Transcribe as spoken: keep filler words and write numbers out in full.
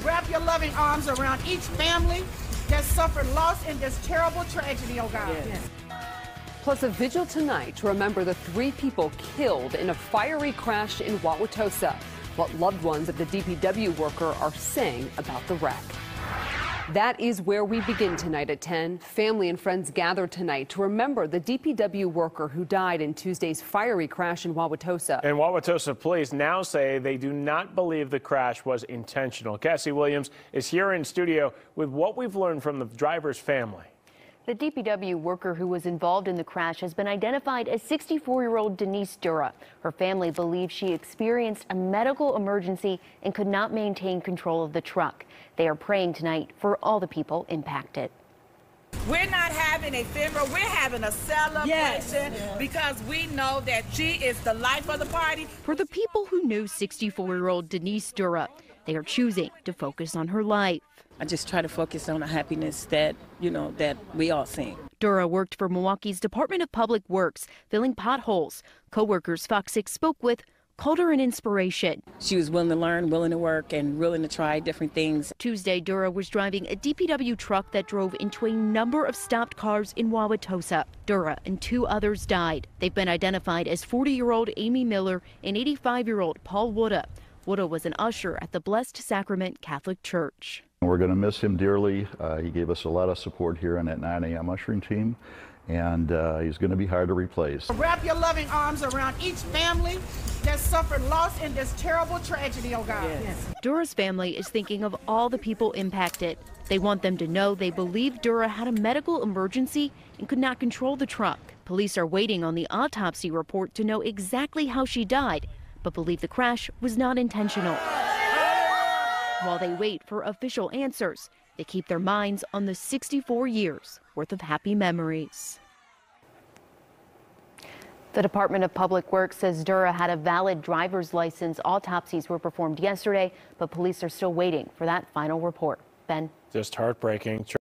Wrap your loving arms around each family that suffered loss in this terrible tragedy, oh God. Yes. Plus a vigil tonight to remember the three people killed in a fiery crash in Wauwatosa. What loved ones of the D P W worker are saying about the wreck. That is where we begin tonight at ten. Family and friends gather tonight to remember the D P W worker who died in Tuesday's fiery crash in Wauwatosa. And Wauwatosa police now say they do not believe the crash was intentional. Cassie Williams is here in studio with what we've learned from the driver's family. The D P W worker who was involved in the crash has been identified as sixty-four-year-old Denise Durrah. Her family believes she experienced a medical emergency and could not maintain control of the truck. They are praying tonight for all the people impacted. We're not having a funeral, we're having a celebration yes. Yes. because we know that she is the life of the party. For the people who knew sixty-four-year-old Denise Durrah, they are choosing to focus on her life. I just try to focus on the happiness that, you know, that we all sing. Durrah worked for Milwaukee's Department of Public Works, filling potholes. Co-workers Fox six spoke with called her an inspiration. She was willing to learn, willing to work, and willing to try different things. Tuesday, Durrah was driving a D P W truck that drove into a number of stopped cars in Wauwatosa. Durrah and two others died. They've been identified as forty-year-old Amy Miller and eighty-five-year-old Paul Wooda. Wooda was an usher at the Blessed Sacrament Catholic Church. We're going to miss him dearly. Uh, he gave us a lot of support here on that nine A M ushering team, and uh, he's going to be hard to replace. Wrap your loving arms around each family that suffered loss in this terrible tragedy, oh God. Yes. Yes. Durrah's family is thinking of all the people impacted. They want them to know they believe Durrah had a medical emergency and could not control the truck. Police are waiting on the autopsy report to know exactly how she died, but believe the crash was not intentional. While they wait for official answers, they keep their minds on the sixty-four years worth of happy memories. The Department of Public Works says Durrah had a valid driver's license. Autopsies were performed yesterday, but police are still waiting for that final report. Ben? Just heartbreaking.